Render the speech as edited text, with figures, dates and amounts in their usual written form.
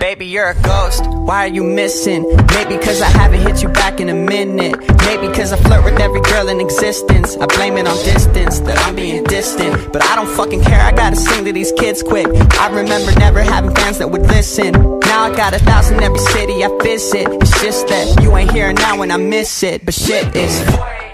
Baby, you're a ghost, why are you missing? Maybe cause I haven't hit you back in a minute. Maybe cause I flirt with every girl in existence. I blame it on distance, that I'm being distant. But I don't fucking care, I gotta sing to these kids quick. I remember never having fans that would listen. Now I got 1,000 every city I visit. It's just that you ain't here now and I miss it. But shit is